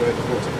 Good.